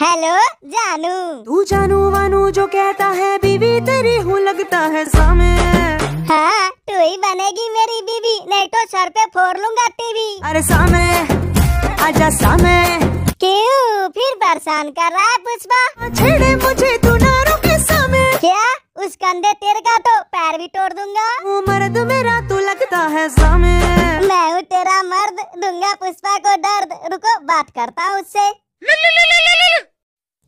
Hello जानू। तू जानू वानू जो कहता है बीवी तेरी हूँ लगता है सामे। हाँ तू ही बनेगी मेरी बीवी नहीं तो सर पे फोड़ लूंगा टीवी। अरे सामे आजा सामे। क्यों फिर परेशान कर रहा है पुष्पा? छेड़े मुझे तू ना रोके सामे। क्या उस कंधे तेरे का तो पैर भी तोड़ दूंगा। वो मर्द मेरा तू लगता है सामे। मैं हूँ तेरा मर्द दूंगा पुष्पा को दर्द। रुको बात करता हूँ उससे।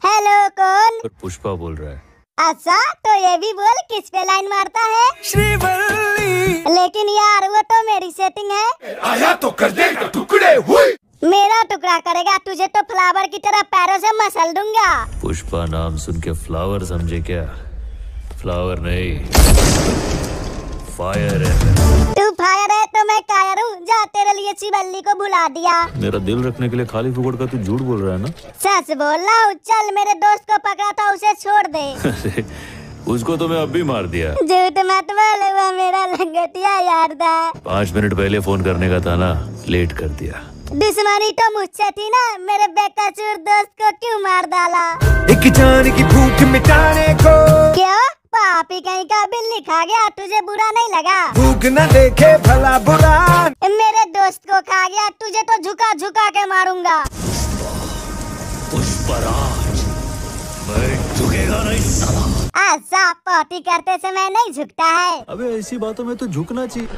हेलो कौन? पुष्पा बोल रहा है। अच्छा तो ये भी बोल किस पे लाइन मारता है? श्रीवल्ली। लेकिन यार वो तो मेरी सेटिंग है। आया तो कर देगा टुकड़े हुई। मेरा टुकड़ा करेगा तुझे तो फ्लावर की तरह पैरों से मसल दूंगा। पुष्पा नाम सुन के फ्लावर समझे क्या? फ्लावर नहीं फायर है। तू फायर है तो मैं कायर हूँ। जा तेरे लिए श्रीवल्ली को बुला दिया। मेरा दिल रखने के लिए खाली फुकड़ का तू झूठ बोल रहा है ना? सच बोल रहा हूँ। चल मेरे दोस्त को पकड़ा था उसे छोड़ दे। उसको तो मैं अब भी मार दिया। झूठ मत बोल वो मेरा लंगटिया यार था। 5 मिनट पहले फोन करने का था ना लेट कर दिया। दुश्मनी तो मुझसे थी ना मेरे बेकसूर दोस्त को क्यों मार डाला? एक जान की भूख मिटाने को। क्या पापी कहीं का बिल लिखा गया तुझे बुरा नहीं लगा? भूख न देखे भला बुरा। मेरे दोस्त को खा गया तुझे तो झुका झुका के मारूंगा। पुष्पराज मैं झुकेगा नहीं साला। ऐसा पार्टी करते समय नहीं झुकता है। अबे ऐसी बातों में तो झुकना चाहिए।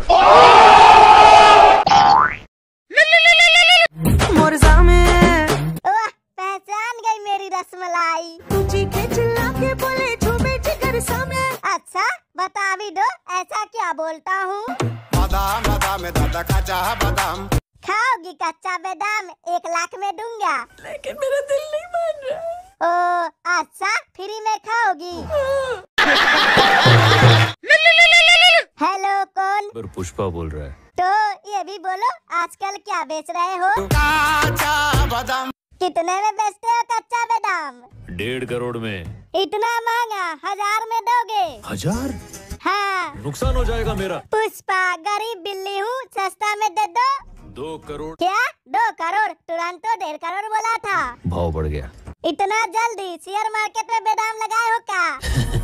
पहचान गई मेरी रसमलाई। तुझे के चिल्ला के बोले झूमे जिगर सामे। अच्छा बता भी दो ऐसा क्या बोलता हूँ? बादाम बादाम दादा कच्चा बादाम। खाओगी कच्चा बादाम 1 लाख में दूंगा। लेकिन मेरा दिल नहीं मान रहा। ओ अच्छा फ्री में खाओगी। हेलो कौन? पर पुष्पा बोल रहा है। तो ये भी बोलो आजकल क्या बेच रहे हो? कच्चा बादाम। कितने में बेचते हो कच्चा बादाम? 1.5 करोड़ में। इतना महंगा? 1000 में दोगे? 1000? हाँ नुकसान हो जाएगा मेरा। पुष्पा गरीब बिल्ली हूँ सस्ता में दे दो। 2 करोड़? क्या 2 करोड़? तुरंत तो 1.5 करोड़ बोला था। भाव बढ़ गया। इतना जल्दी शेयर मार्केट में बादाम लगाए हो क्या?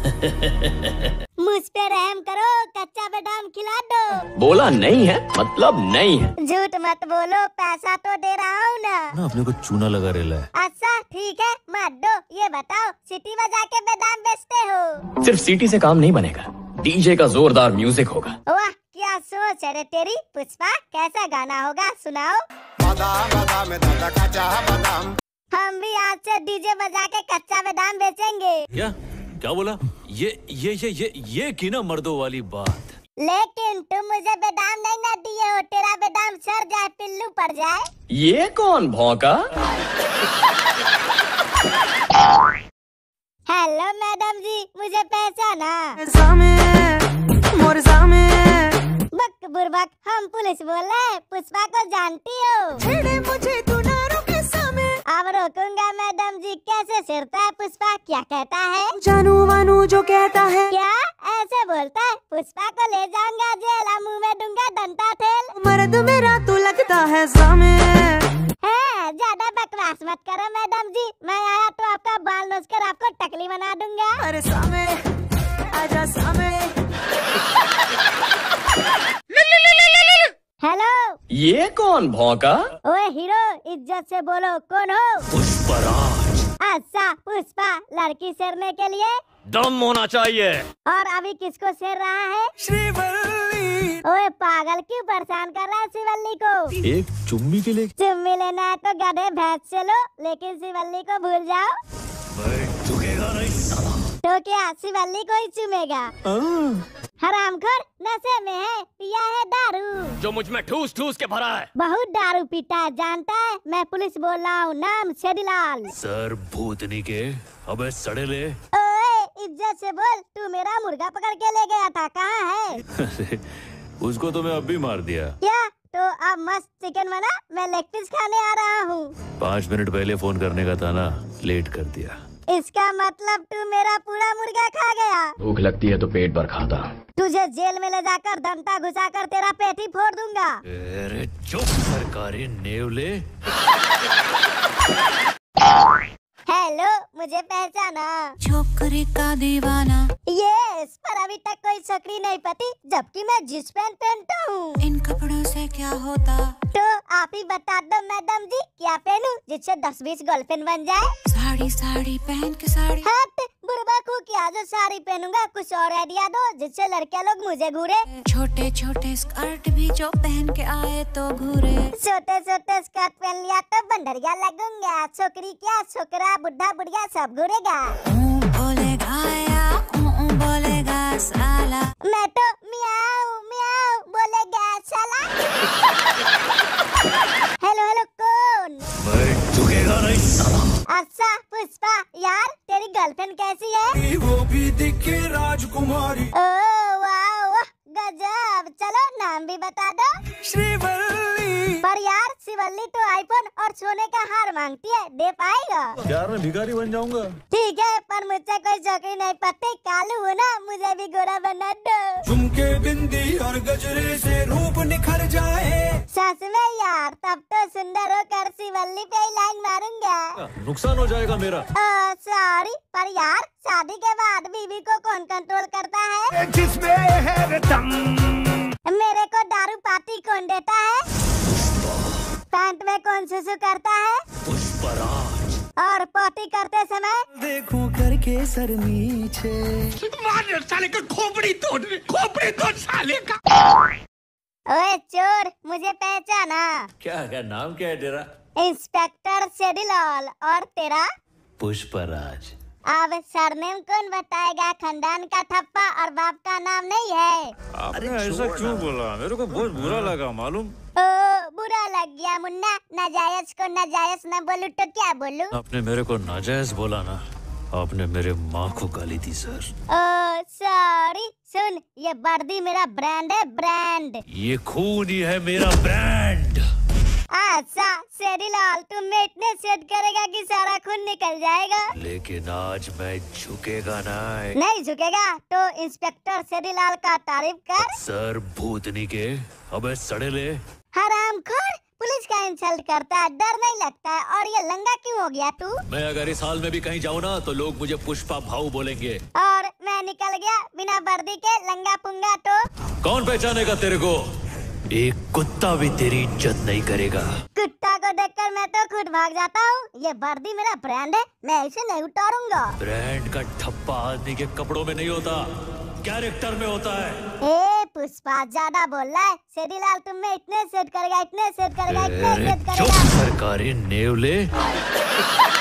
मुझ पे रहम करो कच्चा बादाम खिला दो। बोला नहीं है मतलब नहीं है। झूठ मत बोलो पैसा तो दे रहा हूँ ना। अपने को चूना लगा रेला है। अच्छा ठीक है मत दो। ये बताओ सिटी बजा के बादाम बेचते हो? सिर्फ सिटी से काम नहीं बनेगा डीजे का जोरदार म्यूजिक होगा। वाह क्या सोच है तेरी पुष्पा। कैसा गाना होगा सुनाओ? बादाम बादाम दादा कच्चा बादाम। हम भी आज से डीजे बजा के कच्चा बादाम बेचेंगे। क्या बोला? ये की ना मर्दों वाली बात। लेकिन तुम मुझे बादाम नहीं ना दिए हो। तेरा बादाम सड़ जाए पिल्लू पड़ जाए। ये कौन भौंका? हेलो मैडम जी मुझे पहचाना? बक बुर्बक हम पुलिस बोल रहे हैं। पुष्पा को जानती हो? मुझे तू ना रोके सामे। अब रोकूंगा मैडम जी। कैसे सिरता है पुष्पा? क्या कहता है? जानू वानू जो कहता है। क्या ऐसे बोलता है? पुष्पा को ले जाऊंगा जेल मुँह में दूंगा दंता तेल। मर्द मेरा तू लगता है सामे। है ज्यादा बकवास मत करो मैडम जी। मैं आया तो आपका बाल नोच कर आपको टकली बना दूंगा। अरे सामे आजा सामे। हेलो ये कौन भौंका? ओए हीरो इज्जत से बोलो कौन हो? पुष्पराज। अच्छा पुष्पा लड़की शेरने के लिए दम होना चाहिए। और अभी किसको शेर रहा है? श्रीवल्ली। ओए पागल क्यों परेशान कर रहा है श्रीवल्ली को? एक चुम्मी के लिए। चुम्मी लेना है तो गधे भैंस से लो लेकिन श्रीवल्ली को भूल जाओ। मैं चुकेगा नहीं साला। तो क्या श्रीवल्ली को ही चुमेगा? हरामखोर नशे में है पिया है दारू जो मुझ में ठूस ठूस के भरा है। बहुत दारू पीता है जानता है। मैं पुलिस बोल रहा हूँ नाम शेडीलाल। सर भूतनी के अबे सड़े ले। ओए इज्जत से बोल तू मेरा मुर्गा पकड़ के ले गया था कहाँ है? उसको तो मैं अब भी मार दिया। क्या तो अब मस्त चिकन बना? मैं लेग पीस खाने आ रहा हूँ। 5 मिनट पहले फोन करने का था ना लेट कर दिया। इसका मतलब तू मेरा पूरा मुर्गा खा गया। भूख लगती है तो पेट भर खाता। तुझे जेल में ले जाकर डंडा घुसा कर तेरा पेट ही फोड़ दूंगा। अरे चुप सरकारी नेवले। हेलो करे का दीवाना। यस, पर अभी तक कोई सकड़ी नहीं पति, जबकि मैं जींस पैंट पहनता हूँ। इन कपड़ों से क्या होता? तो आप ही बता दो मैडम जी, क्या पहनूं जिससे 10-20 गर्लफ्रेंड बन जाए? साड़ी साड़ी पहन के साड़ी। हट बुर्बाकू, क्या जो साड़ी पहनूंगा, कुछ और आइडिया दो जिससे लड़के लोग मुझे घूरे। छोटे छोटे स्कर्ट भी जो पहन के आए तो घूरे। छोटे छोटे स्कर्ट पहन लिया तो बंदरिया लगूंगा, छोकरी क्या छोकरा बुढ़ा बुढ़िया सब घूरेगा। ओ बोलेगा या ओ बोलेगा साला, मैं तो म्याऊ म्याऊ बोलेगा साला। हेलो हेलो कौन? मैं झुकेगा नहीं साला। अच्छा पुष्पा यार, तेरी गर्लफ्रेंड कैसी है? वो भी दिखे राजकुमारी। ओ वाह गजब, चलो नाम भी बता दो। श्रीवल्ली। पर यार श्रीवल्ली तो आईफोन और सोने का हार मांगती है, दे पाएगा? यार मैं भिखारी बन जाऊंगा। ठीक है, पर मुझसे कोई चौकड़ी नहीं पड़ती, कालू हो ना, मुझे भी गोरा बना दो। झुमके बिंदी और गजरे से रूप निखर जाए। सच में यार, तब तो सुंदर होकर श्रीवल्ली पे लाइन मारूंगा, नुकसान हो जाएगा मेरा। सॉरी, पर यार शादी के बाद बीवी को कौन कंट्रोल करता है? जिसमें है दम। मेरे को दारू पार्टी कौन देता है? पैंट में कौन सुसु करता है? पुष्पराज। और पार्टी करते समय देखो करके सर नीचे। साले का खोपड़ी तोड़ साले का। ओए चोर, मुझे पहचाना? क्या नाम क्या है तेरा? इंस्पेक्टर शेडीलाल। और तेरा? पुष्पराज। अब सरनेम कौन बताएगा? खानदान का ठप्पा और बाप का नाम नहीं है। आपने ऐसा क्यों बोला? मेरे को बहुत बुरा लगा मालूम। ओ बुरा लग गया मुन्ना, नाजायज को नाजायज न बोलूं तो क्या बोलूं? आपने मेरे को नाजायज बोला ना, आपने मेरे माँ को गाली दी सर। ओ सॉरी। सुन, ये वर्दी मेरा ब्रांड है, ब्रांड। ये खून ही है मेरा ब्रांड। अच्छा शेडीलाल, तुम में इतने सेट करेगा कि सारा खून निकल जाएगा। लेकिन आज मैं झुकेगा नहीं। नहीं झुकेगा तो इंस्पेक्टर शेडीलाल का तारीफ कर। सर भूतनी के, अबे सड़े ले। हरामखोर, पुलिस का इंसल्ट करता है, डर नहीं लगता है। और ये लंगा क्यों हो गया तू? मैं अगर इस हाल में भी कहीं जाऊँ ना तो लोग मुझे पुष्पा भाऊ बोलेंगे। और मैं निकल गया बिना वर्दी के लंगा पुंगा तो कौन पहचानेगा तेरे को? एक कुत्ता भी तेरी इज्जत नहीं करेगा। कुत्ता को देखकर मैं तो खुद भाग जाता हूँ। ये वर्दी मेरा ब्रांड है, मैं इसे नहीं उतारूंगा। ब्रांड का ठप्पा आदमी के कपड़ों में नहीं होता, कैरेक्टर में होता है। ए पुष्पा, ज्यादा बोल रहा है। शेडीलाल तुम में इतने सेट करेगा, इतने सेट करेगा, इतने सेट करेगा। सरकारी नेवले।